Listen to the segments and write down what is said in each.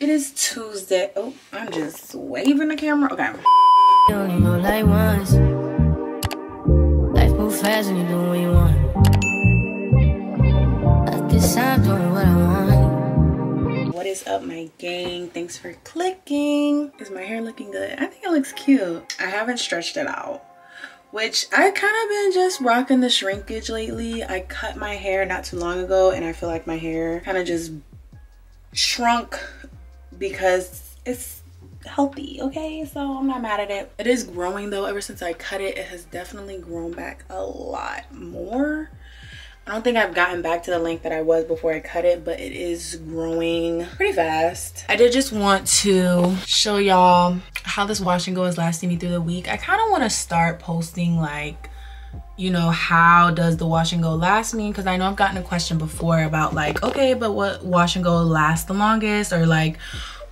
It is Tuesday. Oh, I'm just waving the camera. Okay. You only know life once. Life moves fast and you do what you want. At this time, doing what I want. What is up, my gang? Thanks for clicking. Is my hair looking good? I think it looks cute. I haven't stretched it out, which I kind of been just rocking the shrinkage lately. I cut my hair not too long ago, and I feel like my hair kind of just shrunk because it's healthy, okay? So I'm not mad at it. It is growing though. Ever since I cut it, it has definitely grown back a lot more. I don't think I've gotten back to the length that I was before I cut it, but it is growing pretty fast. I did just want to show y'all how this wash and go is lasting me through the week. I kind of want to start posting, like, you know, how does the wash and go last me? Because I know I've gotten a question before about, like, okay, but what wash and go lasts the longest, or like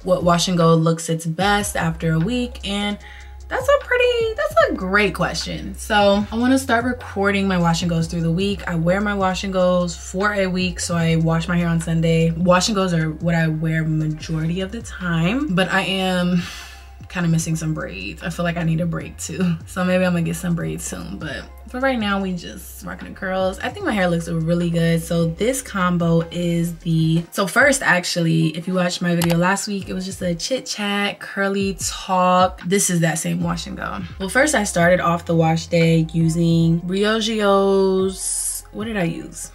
what wash and go looks its best after a week. And that's a great question. So I want to start recording my wash and goes through the week. I wear my wash and goes for a week. So I wash my hair on Sunday. Wash and goes are what I wear majority of the time, but I am kind of missing some braids. I feel like I need a break too. So maybe I'm gonna get some braids soon, but for right now, we just rocking the curls. I think my hair looks really good. So this combo is the, so first actually, if you watched my video last week, it was just a chit chat, curly talk. This is that same wash and go. Well, first I started off the wash day using Briogeo's, what did I use?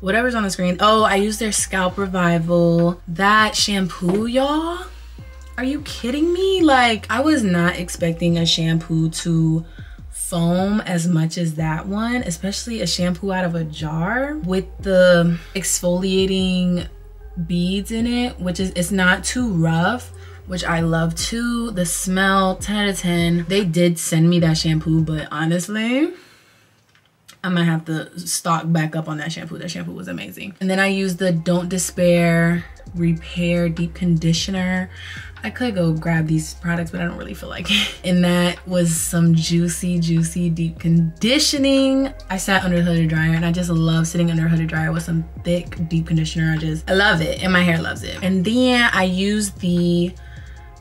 Whatever's on the screen. Oh, I used their Scalp Revival. That shampoo, y'all. Are you kidding me? Like, I was not expecting a shampoo to foam as much as that one, especially a shampoo out of a jar with the exfoliating beads in it, which is, it's not too rough, which I love too. The smell, 10 out of 10. They did send me that shampoo, but honestly, I'm gonna have to stock back up on that shampoo. That shampoo was amazing. And then I used the Don't Despair Repair Deep Conditioner. I could go grab these products, but I don't really feel like it. And that was some juicy, juicy deep conditioning. I sat under the hooded dryer, and I just love sitting under a hooded dryer with some thick deep conditioner. I love it, and my hair loves it. And then I used the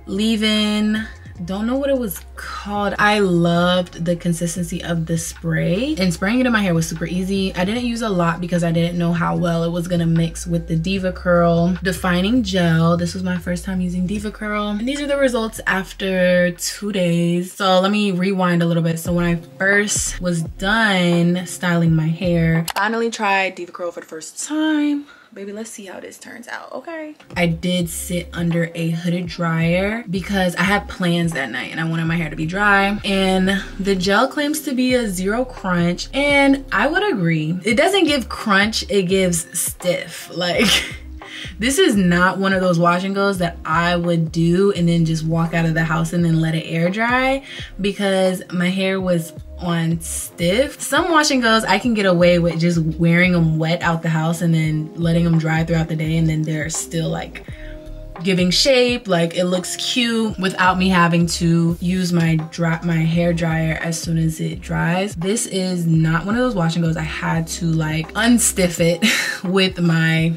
leave-in, don't know what it was called. I loved the consistency of the spray, and spraying it in my hair was super easy. I didn't use a lot because I didn't know how well it was gonna mix with the DevaCurl Defining Gel. This was my first time using DevaCurl, and these are the results after 2 days. So let me rewind a little bit. So when I first was done styling my hair, I finally tried DevaCurl for the first time. Baby, let's see how this turns out, okay? I did sit under a hooded dryer because I had plans that night and I wanted my hair to be dry. And the gel claims to be a zero crunch, and I would agree. It doesn't give crunch, it gives stiff. Like, this is not one of those wash and goes that I would do and then just walk out of the house and then let it air dry, because my hair was on stiff. Some wash and goes I can get away with just wearing them wet out the house and then letting them dry throughout the day, and then they're still like giving shape, like it looks cute without me having to use my hair dryer as soon as it dries. This is not one of those wash and goes. I had to like unstiff it with my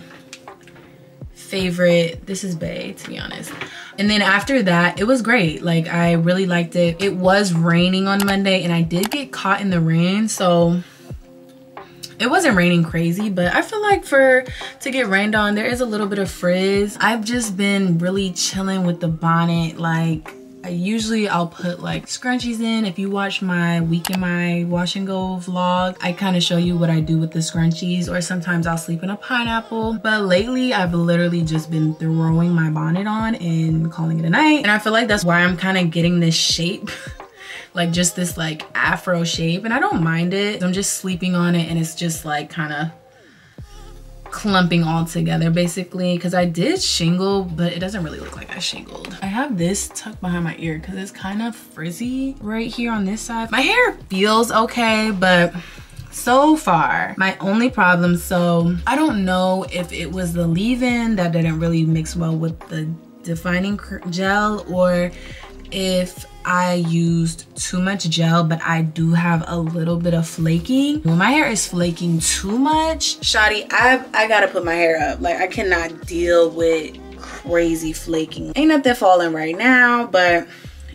favorite, this is bae, to be honest. And then after that, it was great. Like, I really liked it. It was raining on Monday, and I did get caught in the rain, so it wasn't raining crazy, but I feel like to get rained on, there is a little bit of frizz. I've just been really chilling with the bonnet. Like, I'll put like scrunchies in. If you watch my week in my wash and go vlog, I kind of show you what I do with the scrunchies, or sometimes I'll sleep in a pineapple. But lately I've literally just been throwing my bonnet on and calling it a night. And I feel like that's why I'm kind of getting this shape, like just this like afro shape, and I don't mind it. I'm just sleeping on it, and it's just like kind of clumping all together basically, because I did shingle, but it doesn't really look like I shingled. I have this tucked behind my ear because it's kind of frizzy right here on this side. My hair feels okay, but so far my only problem, so I don't know if it was the leave-in that didn't really mix well with the defining gel, or if I used too much gel, but I do have a little bit of flaking. When my hair is flaking too much, shawty, I gotta put my hair up. Like, I cannot deal with crazy flaking. Ain't nothing falling right now, but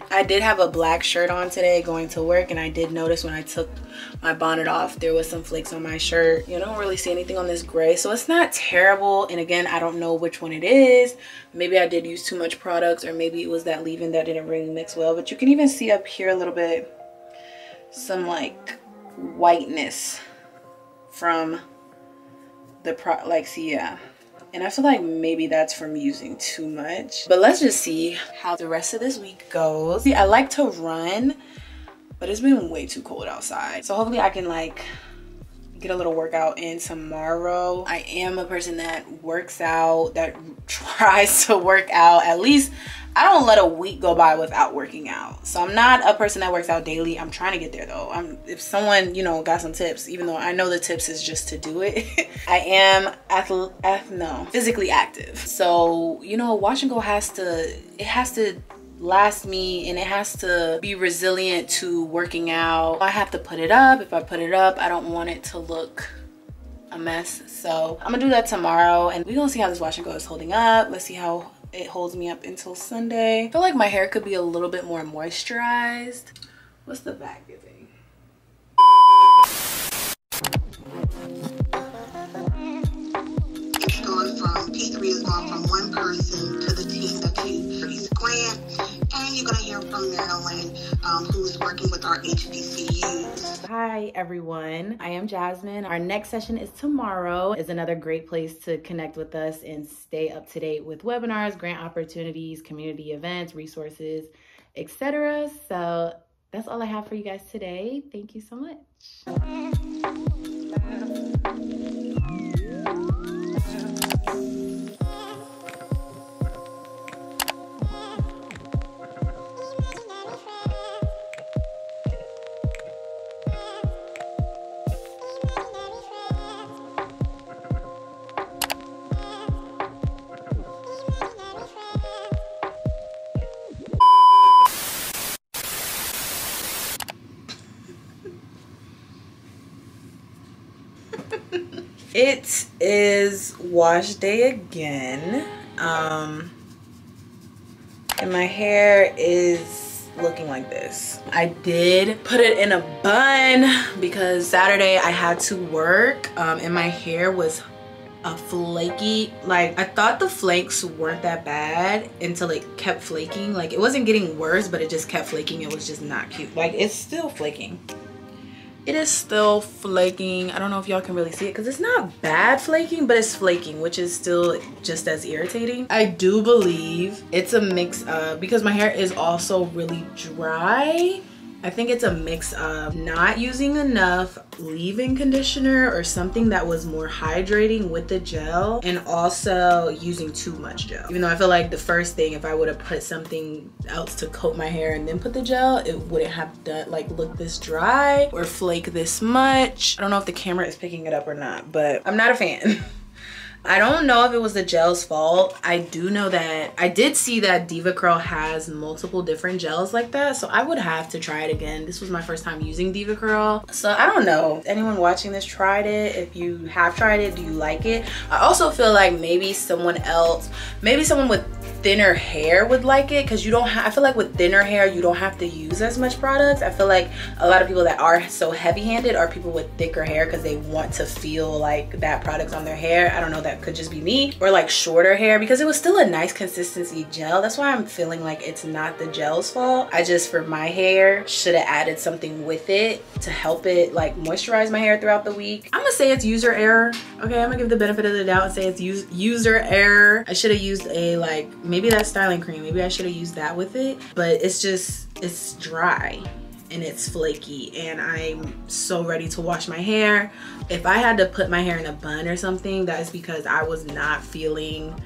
I did have a black shirt on today going to work, and I did notice when I took my bonnet off there was some flakes on my shirt. You don't really see anything on this gray, so it's not terrible. And again, I don't know which one it is. Maybe I did use too much products, or maybe it was that leave-in that didn't really mix well. But you can even see up here a little bit some like whiteness from the product, like, see, yeah. And I feel like maybe that's from using too much. But let's just see how the rest of this week goes. See, I like to run, but it's been way too cold outside. So hopefully I can like get a little workout in tomorrow. I am a person that works out, that tries to work out. At least I don't let a week go by without working out. So I'm not a person that works out daily. I'm trying to get there though. If someone, you know, got some tips, even though I know the tips is just to do it. I am physically active. So, you know, Wash and Go has to last me, and it has to be resilient to working out. I have to put it up. If I put it up, I don't want it to look a mess. So I'm gonna do that tomorrow, and we're gonna see how this Wash and Go is holding up. Let's see how it holds me up until Sunday. I feel like my hair could be a little bit more moisturized. What's the back giving? It's going from P3 is going from one person to the team that pays $30,000, and you're gonna hear from Marilyn, who's working with our HBCUs. Hi everyone, I am Jasmine. Our next session is tomorrow. It's another great place to connect with us and stay up to date with webinars, grant opportunities, community events, resources, etc. So that's all I have for you guys today. Thank you so much. It is wash day again, and my hair is looking like this. I did put it in a bun because Saturday I had to work, and my hair was a flaky, like I thought the flakes weren't that bad until it kept flaking. Like it wasn't getting worse, but it just kept flaking. It was just not cute. Like it's still flaking. It is still flaking. I don't know if y'all can really see it because it's not bad flaking, but it's flaking, which is still just as irritating. I do believe it's a mix of, because my hair is also really dry, I think it's a mix of not using enough leave-in conditioner or something that was more hydrating with the gel, and also using too much gel. Even though I feel like the first thing, if I would have put something else to coat my hair and then put the gel, it wouldn't have done like look this dry or flake this much. I don't know if the camera is picking it up or not, but I'm not a fan. I don't know if it was the gel's fault. I do know that I did see that DevaCurl has multiple different gels like that, so I would have to try it again. This was my first time using DevaCurl, so I don't know. Anyone watching this tried it? If you have tried it, do you like it? I also feel like maybe someone else, maybe someone with thinner hair would like it, because you don't have, I feel like with thinner hair you don't have to use as much products. I feel like a lot of people that are so heavy-handed are people with thicker hair because they want to feel like that product's on their hair. I don't know, that could just be me. Or like shorter hair, because it was still a nice consistency gel. That's why I'm feeling like it's not the gel's fault. I just, for my hair, should have added something with it to help it like moisturize my hair throughout the week. I'm gonna say it's user error. Okay, I'm gonna give the benefit of the doubt and say it's user error. I should have used a like, maybe that's styling cream. Maybe I should have used that with it, but it's just, it's dry and it's flaky, and I'm so ready to wash my hair. If I had to put my hair in a bun or something, that is because I was not feeling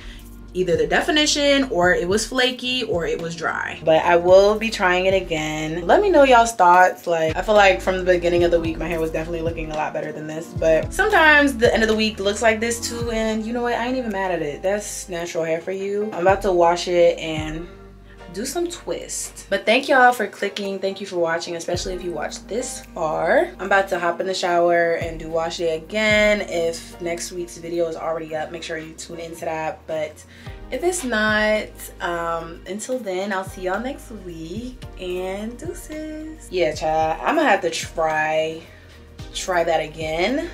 either the definition, or it was flaky, or it was dry. But I will be trying it again. Let me know y'all's thoughts. Like, I feel like from the beginning of the week, my hair was definitely looking a lot better than this, but sometimes the end of the week looks like this too, and you know what, I ain't even mad at it. That's natural hair for you. I'm about to wash it and do some twists. But thank y'all for clicking. Thank you for watching, especially if you watched this far. I'm about to hop in the shower and do wash day again. If next week's video is already up, make sure you tune into that. But If it's not, until then, I'll see y'all next week, and deuces. Yeah, child, I'm gonna have to try that again.